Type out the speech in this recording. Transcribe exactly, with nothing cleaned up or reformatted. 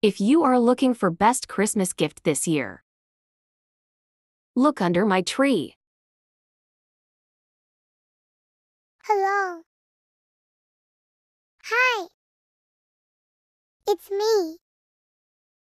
if you are looking for best Christmas gift this year, look under my tree. Hello. Hi. It's me.